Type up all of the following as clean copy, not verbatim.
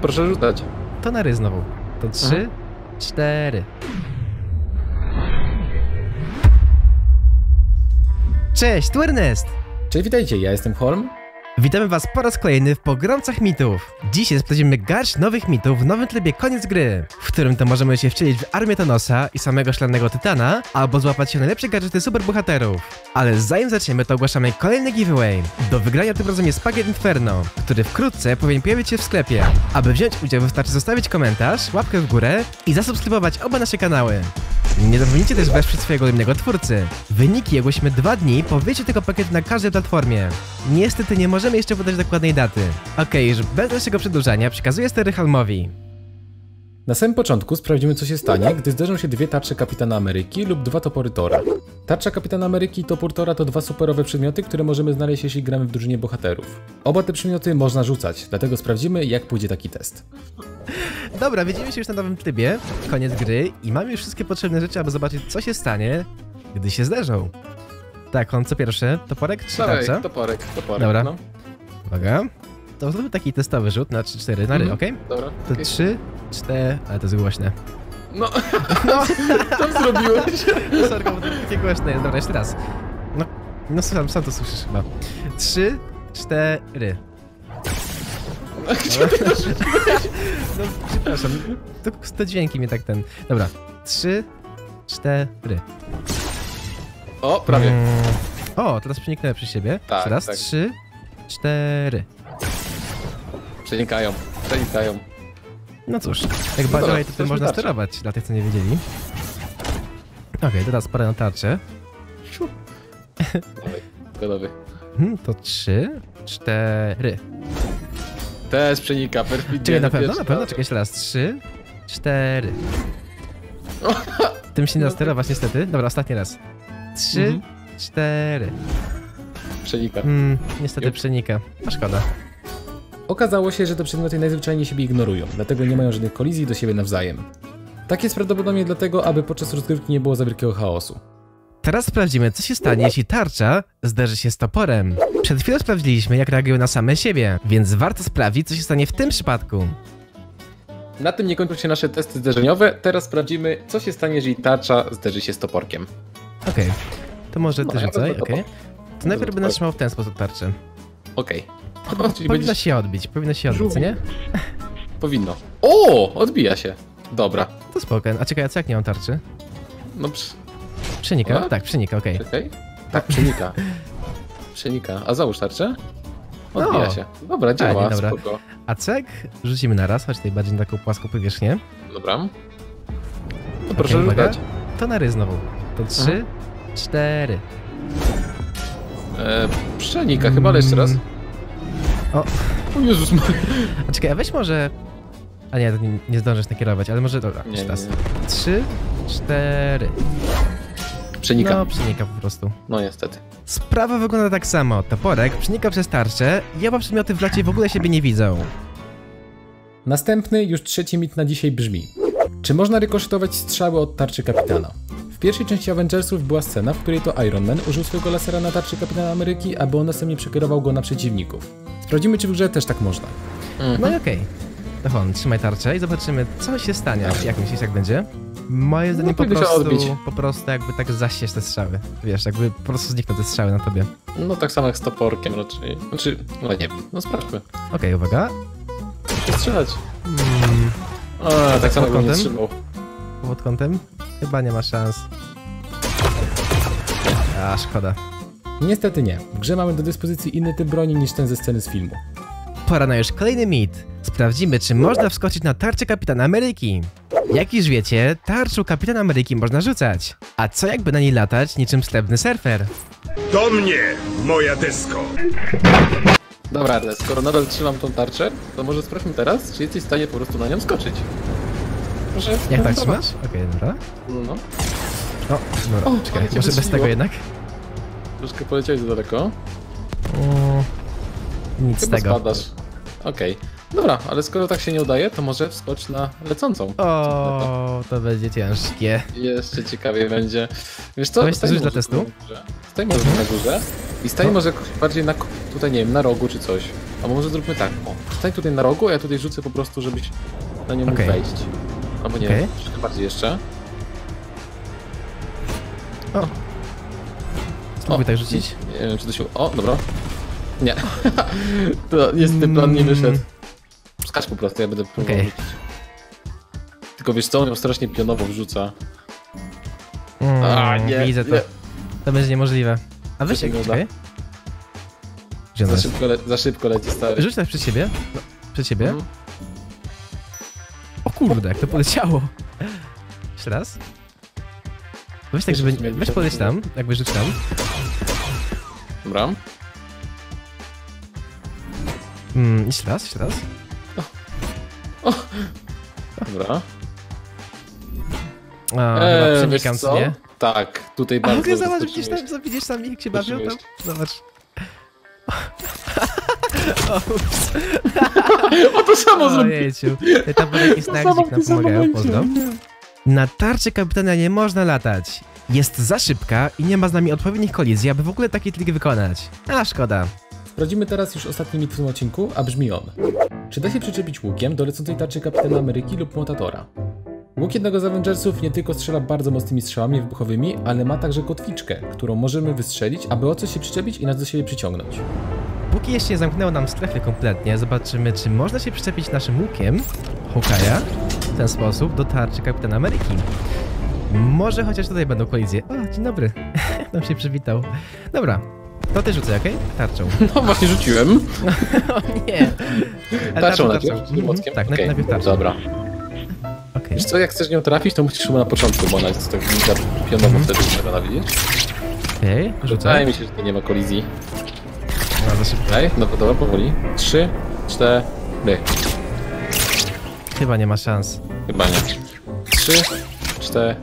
proszę rzucać. Tonery znowu. To 3, 4. Cześć, tu Ernest! Cześć, witajcie, ja jestem Holm. Witamy was po raz kolejny w Pogromcach Mitów. Dzisiaj sprawdzimy garść nowych mitów w nowym trybie Koniec Gry, w którym to możemy się wcielić w armię Thanosa i samego szklanego tytana, albo złapać się najlepsze gadżety superbohaterów. Ale zanim zaczniemy, to ogłaszamy kolejny giveaway. Do wygrania tym razem jest Spaghetti Inferno, który wkrótce powinien pojawić się w sklepie. Aby wziąć udział, wystarczy zostawić komentarz, łapkę w górę i zasubskrybować oba nasze kanały. Nie zapomnijcie też wesprzeć swojego ulubionego twórcy. Wyniki ogłosimy 2 dni po wyjściu tego pakietu na każdej platformie. Niestety nie możemy jeszcze podać dokładnej daty. Okej, już bez naszego przedłużania przekazuję stery Halmowi. Na samym początku sprawdzimy, co się stanie, gdy zderzą się dwie tarcze Kapitana Ameryki lub dwa topory Thora. Tarcza Kapitana Ameryki i topór Thora to dwa superowe przedmioty, które możemy znaleźć, jeśli gramy w drużynie bohaterów. Oba te przedmioty można rzucać, dlatego sprawdzimy, jak pójdzie taki test. Dobra, widzimy się już na nowym trybie, koniec gry, i mamy już wszystkie potrzebne rzeczy, aby zobaczyć, co się stanie, gdy się zderzą. Tak, on co pierwszy? Toporek czy tarcza? Toporek. Dobra. No. Uwaga. To zróbmy taki testowy rzut na 3-4 na ry, okej? Dobra. To 3-4... Ale to jest głośne. No, co zrobiłeś? No, sorka, bo to takie głośne jest. Dobra, jeszcze raz. No sam to słyszysz chyba. 3-4... No, przepraszam, to dźwięki mnie tak ten... Dobra, 3, 4. O, prawie. O, teraz przeniknęły przez siebie. Tak, teraz tak. 3, 4. Przenikają. No cóż, jak dalej to można tarczy sterować, dla tych, co nie wiedzieli. Okej, teraz parę na tarczę. Gotowy. To 3, 4. Też przenika, perfidnie. Czyli na pewno, czekaj jeszcze raz. 3, 4. Tym się nie da sterować niestety. Dobra, ostatni raz. 3, 4. Przenika. Niestety przenika. A szkoda. Okazało się, że te przedmioty najzwyczajniej siebie ignorują, dlatego nie mają żadnych kolizji do siebie nawzajem. Tak jest prawdopodobnie dlatego, aby podczas rozgrywki nie było za wielkiego chaosu. Teraz sprawdzimy, co się stanie, jeśli tarcza zderzy się z toporem. Przed chwilą sprawdziliśmy, jak reagują na same siebie, więc warto sprawdzić, co się stanie w tym przypadku. Na tym nie kończą się nasze testy zderzeniowe. Teraz sprawdzimy, co się stanie, jeżeli tarcza zderzy się z toporkiem. Okej. To może ty rzucaj, okej. To najpierw będę trzymał w ten sposób tarczę. Okej. Powinno się odbić, co nie? Powinno. O, odbija się. Dobra. To spoko. A czekaj, a co jak nie mam tarczy? No przenika? Tak, przenika, okej. Tak, przenika. Przenika. A załóż tarczę. Odbija się. Dobra, działa, dobra. Spoko. A cek rzucimy na raz, choć tutaj bardziej na taką płaską powierzchnię. Dobra. No proszę rzucać. To na ry znowu. To 3, 4. Przenika chyba, ale jeszcze raz. O Jezus Maria. A czekaj, a weź może... A nie, nie zdążysz nakierować, ale może dobra, jeszcze raz. 3, 4. Przenika. No, przenika po prostu. No niestety. Sprawa wygląda tak samo. Toporek przenika przez tarczę i oba przedmioty w lacie w ogóle siebie nie widzą. Następny, już 3. mit na dzisiaj brzmi: czy można rykoszetować strzały od tarczy kapitana? W pierwszej części Avengersów była scena, w której to Iron Man użył swojego lasera na tarczy Kapitana Ameryki, aby on następnie przekierował go na przeciwników. Sprawdzimy, czy w grze też tak można. No i okej. No chodź, trzymaj tarczę i zobaczymy, co się stanie. Jak myślisz, jak będzie? Moje zdanie po prostu jakby tak zasieść te strzały. Wiesz, jakby po prostu znikną te strzały na tobie. No tak samo jak z toporkiem raczej. Znaczy, no nie wiem, no sprawdźmy. Okej, uwaga. Muszę strzelać. Tak samo jak nie trzymał. Pod kątem? Chyba nie ma szans. A, szkoda. Niestety nie. W grze mamy do dyspozycji inny typ broni niż ten ze sceny z filmu. Pora na już kolejny mit. Sprawdzimy, czy można wskoczyć na tarczę Kapitana Ameryki. Jak już wiecie, tarczą Kapitana Ameryki można rzucać. A co jakby na niej latać niczym srebrny surfer? Do mnie, moja desko! Dobra, ale skoro nadal trzymam tą tarczę, to może sprawdźmy teraz, czy jesteś w stanie po prostu na nią skoczyć. Proszę. Jak tak trzymasz? Okej, dobra. No. Czekaj, może bez tego jednak? Troszkę poleciałeś za daleko. Nic z tego. Okej. Dobra, ale skoro tak się nie udaje, to może wskocz na lecącą. O, to będzie ciężkie. Jeszcze ciekawiej będzie. Wiesz co? Stań dla testu. Stań może na górze i stań może bardziej na, tutaj nie wiem, na rogu czy coś. A może zróbmy tak, o, stań tutaj na rogu, a ja tutaj rzucę po prostu, żebyś na nią mógł wejść. Albo nie, troszkę bardziej jeszcze. O! Spróbuj tak rzucić. Nie wiem, czy to się... O, dobra. Nie. To niestety plan nie wyszedł. Skacz po prostu, ja będę próbował rzucić. Tylko wiesz co, on ją strasznie pionowo wrzuca. Nie widzę to. Nie. To będzie niemożliwe. A weź się go da. Za szybko leci, stary. Rzuć tak przed siebie. No. Przed siebie. O kurde, jak to poleciało. Jeszcze raz. Weź tak, żeby... Weź poleć tam, jakby rzuć tam. Dobra. Jeszcze raz, jeszcze raz. O. Dobra. A, chyba przenikam sobie. Tak, tutaj bardzo... A mogę zobacz, widzisz tam jak się bawią tam? Zobacz. O, to samo zrobiłem. Tam był jakiś snagdzik nam pomagają, pozdro. Na tarczy kapitana nie można latać. Jest za szybka i nie ma z nami odpowiednich kolizji, aby w ogóle taki trik wykonać. A szkoda. Sprawdzimy teraz już ostatni mit w tym odcinku, a brzmi on. Czy da się przyczepić łukiem do lecącej tarczy kapitana Ameryki lub mutatora? Łuk jednego z Avengersów nie tylko strzela bardzo mocnymi strzałami wybuchowymi, ale ma także kotwiczkę, którą możemy wystrzelić, aby o coś się przyczepić i nas do siebie przyciągnąć. Póki jeszcze nie zamknęło nam strefy kompletnie, zobaczymy, czy można się przyczepić naszym łukiem Hokaja w ten sposób do tarczy Kapitana Ameryki. Może chociaż tutaj będą kolizje. O, dzień dobry. Tam się przywitał. Dobra, to ty rzucaj, okej? Tarczą. No właśnie rzuciłem. O nie. Tarczą najpierw? Tak, okay. Najpierw tarczą. Dobra. Okay. Wiesz co, jak chcesz nią trafić, to musisz chyba na początku, bo ona jest tak pionowo wtedy, trzeba nawiedzieć. Okej, wydaje mi się, że tu nie ma kolizji. Okej, no dobra, powoli. 3, 4, chyba nie ma szans. Chyba nie. 3, 4...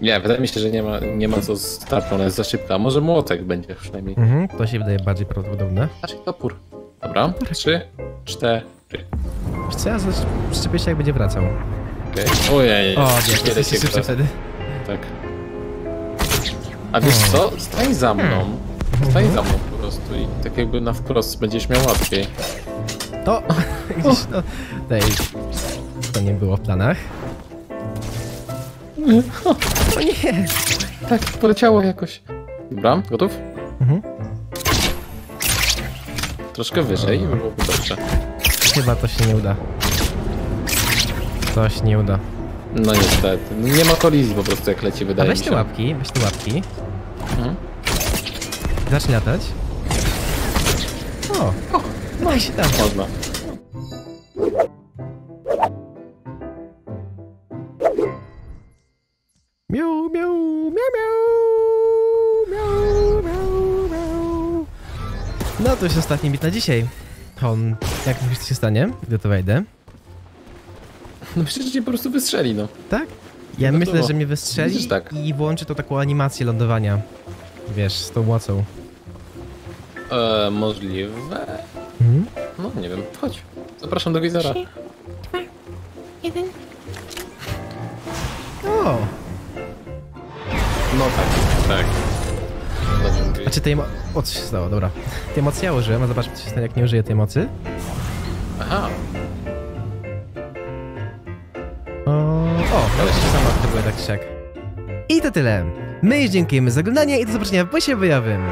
Nie, wydaje mi się, że nie ma co z tarczą, ona jest za szybka. Może młotek będzie przynajmniej. To się wydaje bardziej prawdopodobne. Znaczy topór. Dobra, 3, 4... Chcę, ja przyczepię się, jak będzie wracał. Okay. Ojej, o, nie, to się szybciej wtedy. Tak. A wiesz co? Stań za mną. Stań za mną po prostu i tak jakby na wprost będziesz miał łatwiej. To! Gdzieś, no. Daj. To nie było w planach. O nie! Tak, poleciało jakoś. Dobra, gotów? Troszkę wyżej i byłoby dobrze. Chyba to się nie uda. To się nie uda. No niestety. Nie ma kolizji po prostu jak leci, wydaje mi się. Weź te łapki. Zacznij latać. O! No i się tam. Można. Miau, miau, miau, miau, miau, miau, miau. No to już ostatni bit na dzisiaj. On, jak myślisz, co się stanie, gdy to wejdę? No myślę, że cię po prostu wystrzeli, no. Tak? Ja no myślę, że mnie wystrzeli tak. I włączy to taką animację lądowania. Wiesz, z tą mocą. Możliwe? No, nie wiem. Chodź. Zapraszam do wizora. 3, 2, 1. O! No tak, tak. A czy tej mocy... O, co się stało, dobra. Tej mocy ja użyłem, a zobaczmy, co się stanie, jak nie użyję tej mocy. Aha. O, ale się sama aktywuje tak siak. I to tyle. My dziękujemy za oglądanie i do zobaczenia w bosie bojowym.